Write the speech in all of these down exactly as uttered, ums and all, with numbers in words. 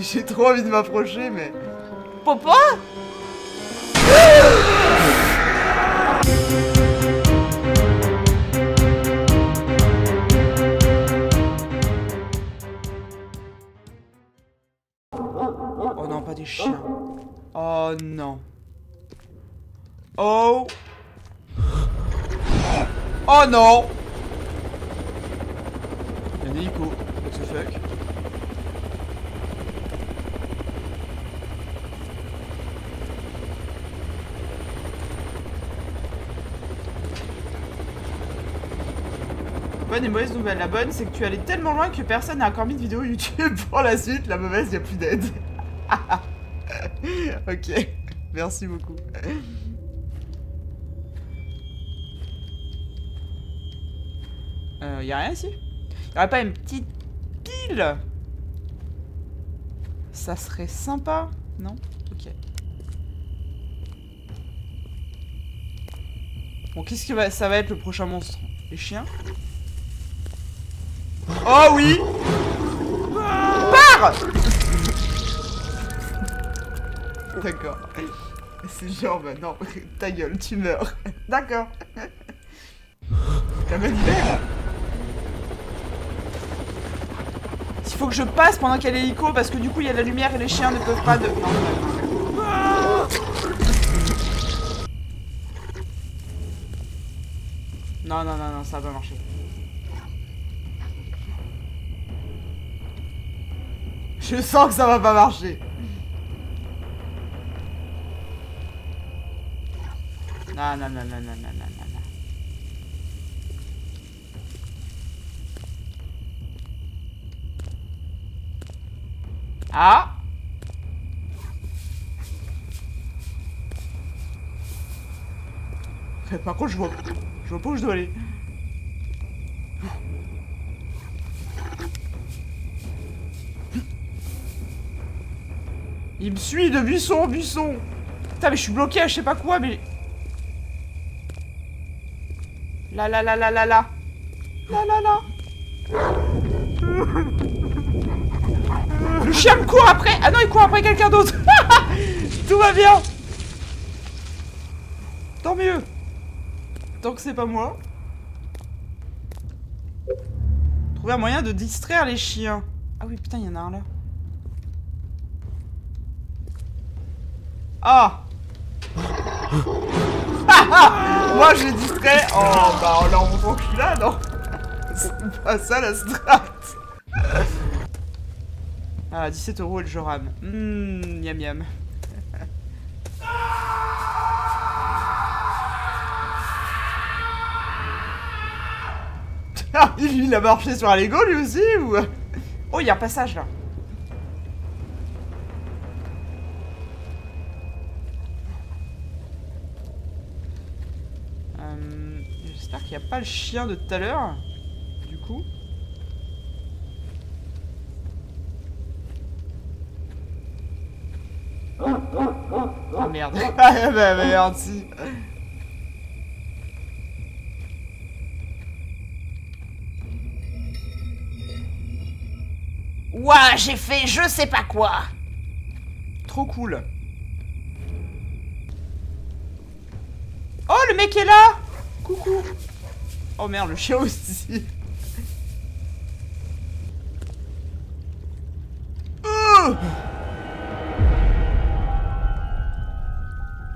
J'ai trop envie de m'approcher, mais... Papa ? Oh non, pas des chiens. Oh non. Oh. Oh non. Il y a des hippos. What the fuck? Bonne et mauvaise nouvelle. La bonne, c'est que tu allais tellement loin que personne n'a encore mis de vidéo YouTube pour la suite. La mauvaise, il n'y a plus d'aide. Ok, merci beaucoup. Euh, y'a rien ici? Y'aurait pas une petite pile? Ça serait sympa, non? Ok. Bon, qu'est-ce que va... ça va être le prochain monstre? Les chiens? Oh oui! Pars! D'accord. C'est genre, bah non, ta gueule, tu meurs. D'accord. T'as même l'air. Il faut que je passe pendant qu'elle est hélico, parce que du coup, il y a la lumière et les chiens ne peuvent pas de... Non, non, non, non, non, non, ça va pas marcher. Je sens que ça va pas marcher. Non, non, non, non, non, non, non, non. Ah! Par contre, je vois, je vois pas où je dois aller. Il me suit de buisson en buisson. Putain, mais je suis bloqué à je sais pas quoi, mais... La la la la la la la la la. Le chien me court après. Ah non, il court après quelqu'un d'autre. Tout va bien. Tant mieux. Tant que c'est pas moi. Trouver un moyen de distraire les chiens. Ah oui, putain, il y en a un là. Ah. Moi je les distrais. Oh bah on leur montre cul là, non? C'est pas ça la strat. Ah, dix-sept euros et le Joram. Mmm, yam yam. Il a marché sur un Lego lui aussi ou... Oh, il y a un passage là. J'espère qu'il n'y a pas le chien de tout à l'heure. Du coup. Oh merde. Ah bah merde si. Ouah, j'ai fait je sais pas quoi. Trop cool. Oh, le mec est là. Coucou. Oh merde, le chien aussi. euh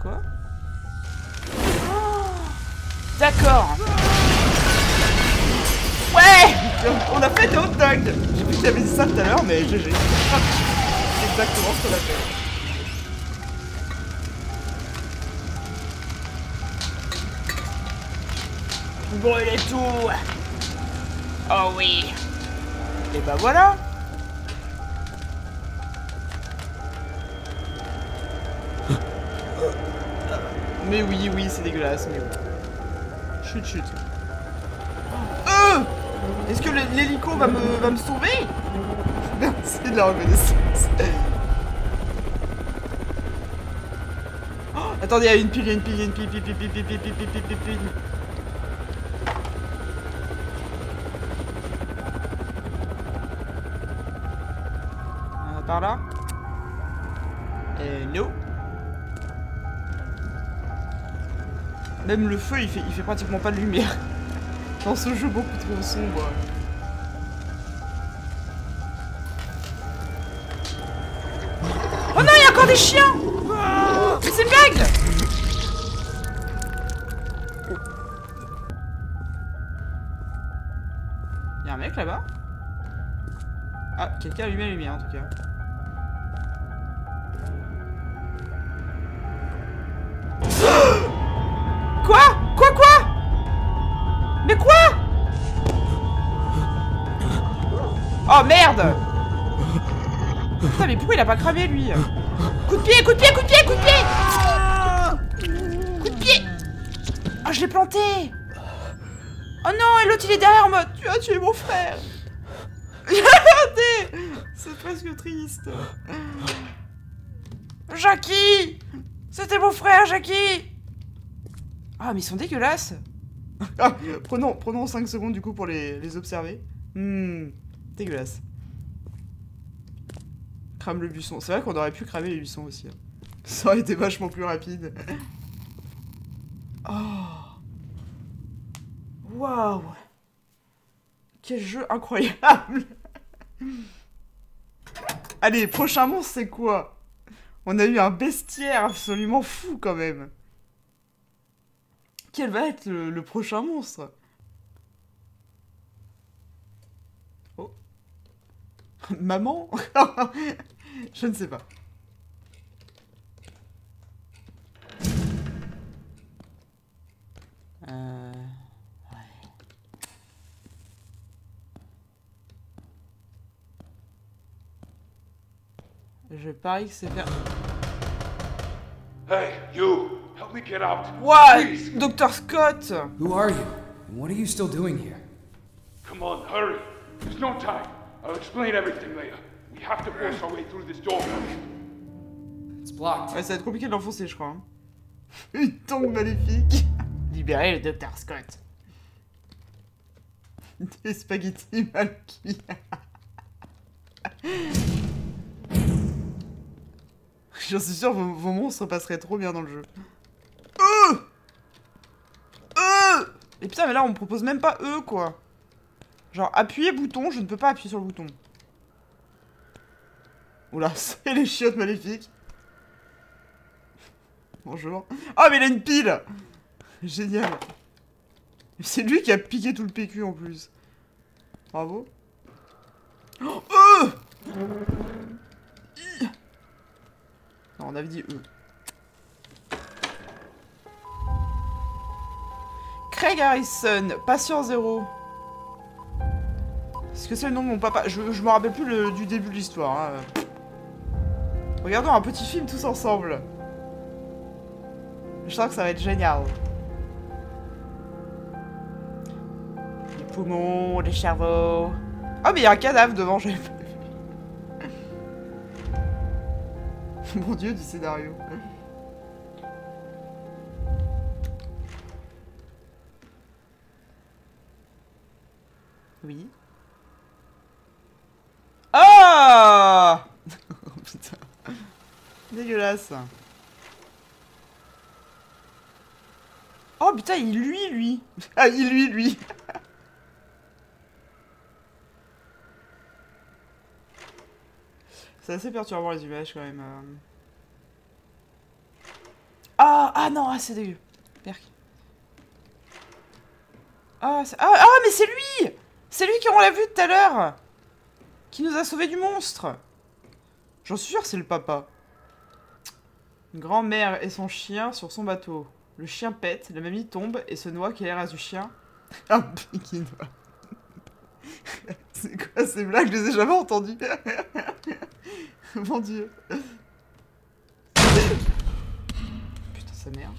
Quoi? Oh. D'accord. Ouais. On a fait des hot dogs. J'ai vu que t'avais dit ça tout à l'heure, mais G G. C'est exactement ce qu'on a fait. Brûlez tout. Oh oui. Et bah voilà. Mais oui, oui, c'est dégueulasse, mais oui. Chut, chut. Euh Est-ce que l'hélico va me, va me sauver? Merci de la reconnaissance. Oh, attendez, il y a une pile, il y a une pile, il y a une pile, pile, pile, pile, pile, pile, pile, pile, pile, pile. par là? Euh, non. Même le feu, il fait, il fait pratiquement pas de lumière. Dans ce jeu beaucoup trop sombre. Oh non, il y a encore des chiens! Oh, mais c'est une blague! Y'a un mec là-bas? Ah, quelqu'un a allumé la lumière en tout cas. Quoi? Quoi quoi? Mais quoi? Oh merde! Putain mais pourquoi il a pas cramé lui? Coup de pied, coup de pied, coup de pied, coup de pied! Coup de pied! Ah, je l'ai planté! Oh non, et l'autre il est derrière moi! Tu as tué mon frère! Regardez! C'est presque triste. Jackie! C'était mon frère, Jackie! Ah, mais ils sont dégueulasses! prenons, prenons cinq secondes du coup pour les, les observer. Hmm, dégueulasse. Crame le buisson. C'est vrai qu'on aurait pu cramer les buissons aussi. Hein. Ça aurait été vachement plus rapide. Oh! Waouh! Quel jeu incroyable! Allez, prochain monstre, c'est quoi? On a eu un bestiaire absolument fou quand même. Quel va être le, le prochain monstre? Oh. Maman? Je ne sais pas. Euh... Je parie que c'est faire. Hey, you! Help me get out! What? Doctor Scott! Who are you? And what are you still doing here? Come on, hurry! There's no time! I'll explain everything later. We have to force our way through this door. It's blocked. Ouais, ça va être compliqué de l'enfoncer, je crois. Hein. Une tombe maléfique! Libérez le Docteur Scott! Des spaghettis mal cuits! J'en suis sûr, vos, vos monstres passeraient trop bien dans le jeu. Euh euh Et putain, mais là, on me propose même pas eux, quoi. Genre, appuyer bouton, je ne peux pas appuyer sur le bouton. Oula, c'est les chiottes maléfiques. Bonjour. Oh, mais il a une pile. Génial. C'est lui qui a piqué tout le P Q, en plus. Bravo. Oh, euh Non, on avait dit eux. Craig Harrison, Patient Zéro. Est-ce que c'est le nom de mon papa? Je, je me rappelle plus le, du début de l'histoire. Hein. Regardons un petit film tous ensemble. Je sens que ça va être génial. Les poumons, les cerveaux. Ah, oh, mais il y a un cadavre devant, j'ai pas. Mon dieu, du scénario. Oui. Ah oh putain. Dégueulasse. Oh putain, il lui, lui. Ah, il lui, lui. C'est assez perturbant les images quand même. Ah, ah non, ah, c'est dégueu. Perk. Ah, ah, ah, mais c'est lui! C'est lui qu'on l'a vu tout à l'heure! Qui nous a sauvé du monstre! J'en suis sûr, c'est le papa. Une grand-mère et son chien sur son bateau. Le chien pète, la mamie tombe et se noie qui a l'air à du chien. Ah, qui noie. C'est quoi ces blagues? Je les ai jamais entendues. Mon dieu. Putain, sa mère.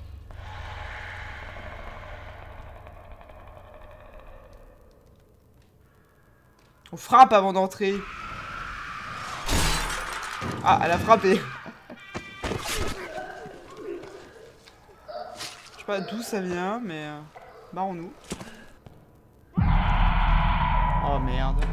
On frappe avant d'entrer. Ah, elle a frappé. Je sais pas d'où ça vient, mais... Barrons-nous. Oh merde.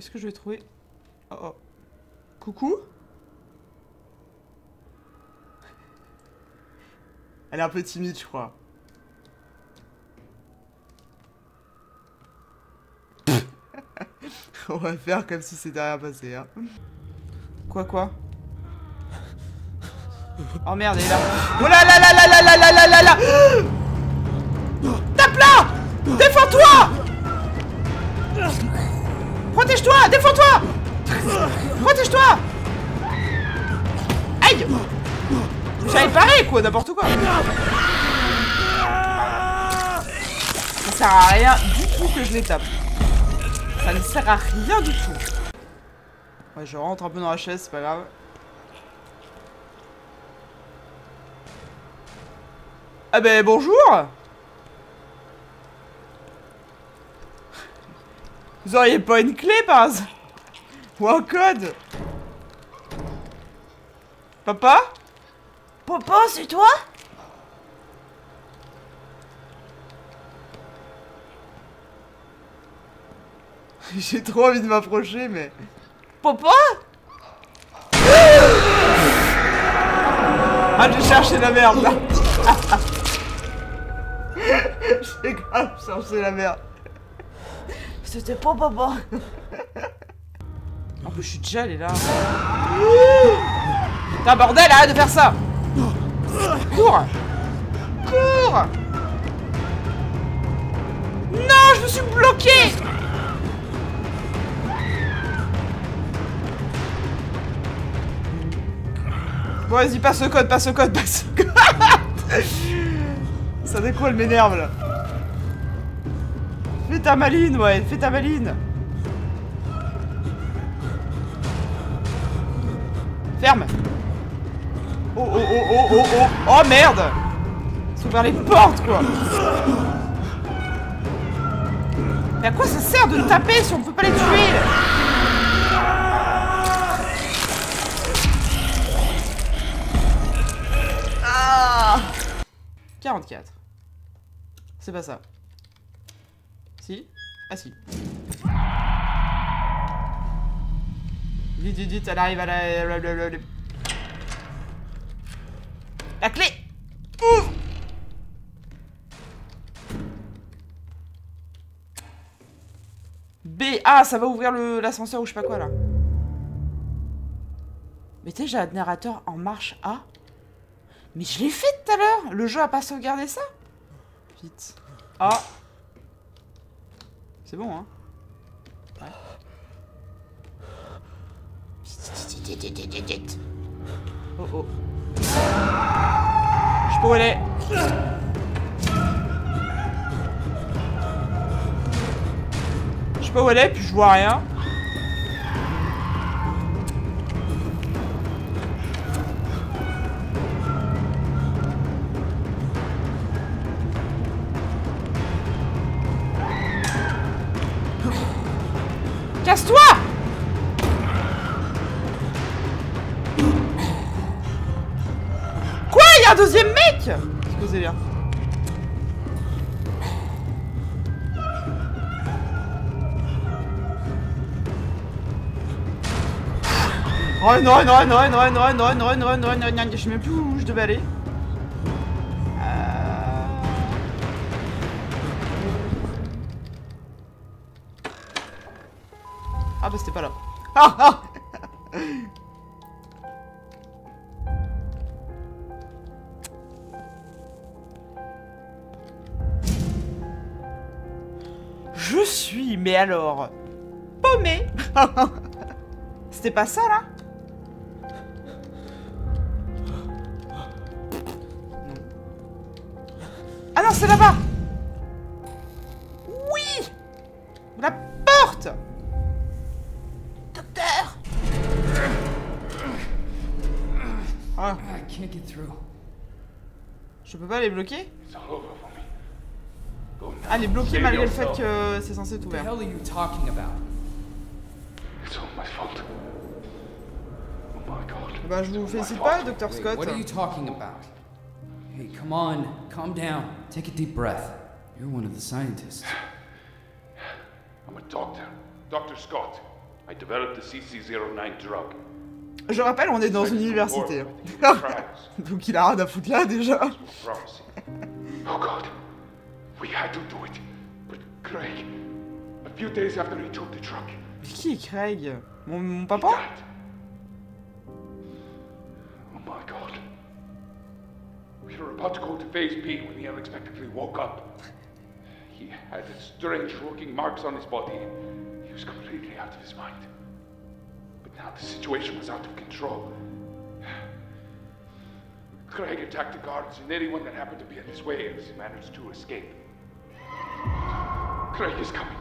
est-ce que je vais trouver... Oh oh. Coucou. Elle est un peu timide, je crois. On va faire comme si c'était rien passé, hein. Quoi, quoi? Oh merde, elle est là. Oh là là là là là là là là là là. Tape là. Défends-toi. Protège-toi. Défends-toi. Protège-toi. Aïe. J'avais paré, quoi, n'importe quoi. Ça sert à rien du tout que je les tape. Ça ne sert à rien du tout. Ouais, je rentre un peu dans la chaise, c'est pas grave. Ah ben bonjour. Vous auriez pas une clé par hasard? Ou un code? Papa? Papa, c'est toi? J'ai trop envie de m'approcher, mais... Papa? Ah, j'ai cherché la merde, là. J'ai grave cherché la merde. C'était pas papa. En plus, je suis déjà allé là. Putain, bordel, arrête de faire ça. Cours. Cours. Non, je me suis bloqué. Bon, vas-y, passe le code, passe le code, passe le code. Ça découle, elle m'énerve là. Fais ta maline, ouais, fais ta maline. Ferme. Oh, oh, oh, oh, oh, oh. Oh, merde. Ils ont ouvert les portes, quoi. Mais à quoi ça sert de taper si on peut pas les tuer là? quarante-quatre. C'est pas ça. Si. Ah si. Vite, vite, vite, elle arrive à la... La clé. Ouvre. B. Ah, ça va ouvrir l'ascenseur ou je sais pas quoi, là. Mais tu sais, j'ai un générateur en marche A. Mais je l'ai fait tout à l'heure. Le jeu a pas sauvegardé ça. Vite. Ah. C'est bon, hein. Ouais. Oh oh. Je peux où elle est. Je sais pas où elle est, puis je vois rien. Casse-toi! Quoi? Il y a un deuxième mec? Excusez bien. Run, run, run, run, run, run, run, run, run, run, run, je sais même plus où je devais aller. Ah bah c'était pas là. Ah ah. Je suis, mais alors... paumé. C'était pas ça là? Non. Ah non, c'est là-bas. Oui. La porte. Ah. Je peux pas les bloquer? Ah, les bloquer malgré le fait que c'est censé être ouvert. Bah, je vous félicite pas, Docteur Scott. Hey, come on, calm down, take a deep breath. You're one of the scientists. I'm a doctor, Doctor Scott. Je rappelle, on est dans une université. Donc il a rien à foutre là déjà. Oh God, we had to do it. But Craig, a few days after he took the truck. Mais qui est Craig? Mon, mon papa? Oh my God. We were about to go to phase B when he unexpectedly woke up. He had strange-looking marks on his body. He was completely out of his mind. But now the situation was out of control. Craig attacked the guards and anyone that happened to be in his way as he managed to escape. Craig is coming.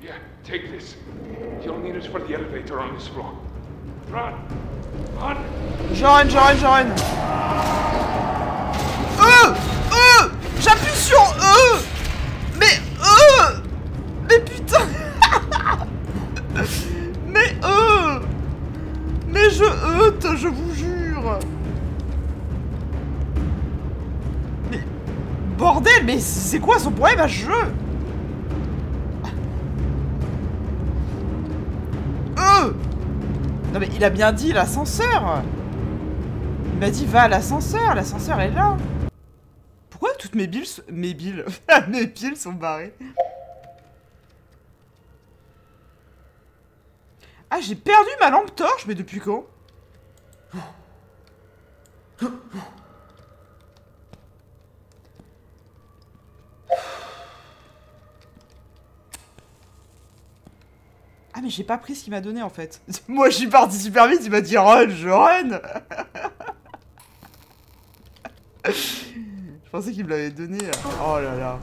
Yeah, take this. You'll need it for the elevator on this floor. Run! Run! Join, join, join! E! E! J'appuie sur E! Mais E! Mais putain! Mais E! Mais je heute, je vous jure. Mais... Bordel, mais c'est quoi son problème à ce jeu? Euh Non mais il a bien dit l'ascenseur. Il m'a dit va à l'ascenseur, l'ascenseur est là. Pourquoi toutes mes billes... Mes billes... mes piles sont barrées? Ah, j'ai perdu ma lampe torche, mais depuis quand? Ah, mais j'ai pas pris ce qu'il m'a donné, en fait. Moi, j'y parti super vite, il m'a dit « Run, je run !» Je pensais qu'il me l'avait donné. Oh là là.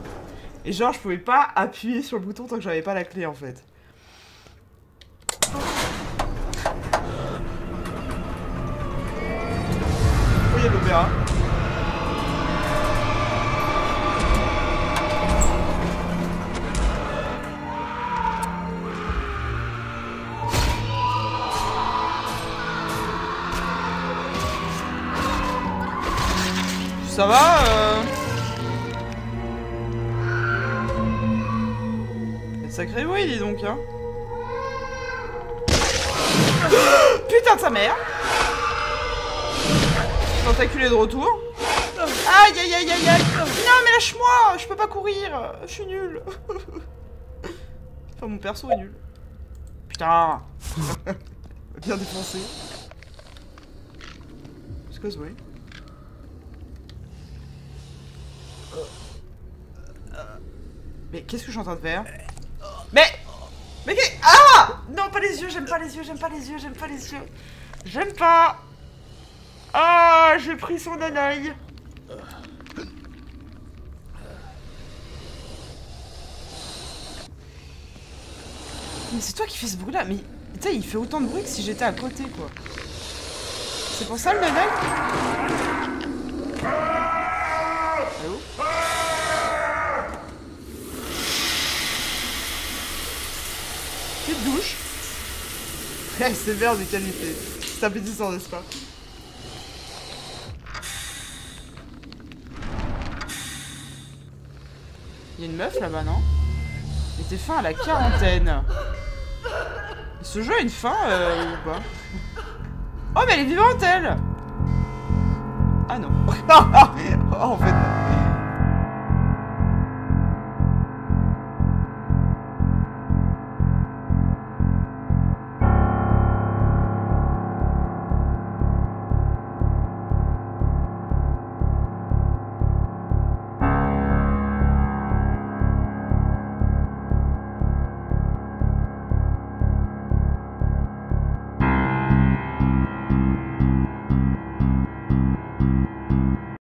Et genre, je pouvais pas appuyer sur le bouton tant que j'avais pas la clé, en fait. L'opéra. Ça va euh... Sacré oui, dis donc hein. Putain de sa mère. Tentaculé de retour. Aïe aïe aïe aïe aïe. Non mais lâche-moi, je peux pas courir, je suis nul. Enfin mon perso est nul. Putain. Bien défoncé. Excuse moi. Mais qu'est-ce que je suis en train de faire? Mais Mais qu'est... Ah non, pas les yeux, j'aime pas les yeux, j'aime pas les yeux, j'aime pas les yeux. J'aime pas. Ah, j'ai pris son anaï. Mais c'est toi qui fais ce bruit là, mais tu sais, il fait autant de bruit que si j'étais à côté quoi. C'est pour ça le anaï. Allô? Petite douche. C'est vert de qualité. C'est appétissant, n'est-ce pas? Il y a une meuf là-bas, non? Il était fin à la quarantaine. Ce jeu a une fin euh, ou pas? Oh mais elle est vivante elle! Ah non. Oh en fait non.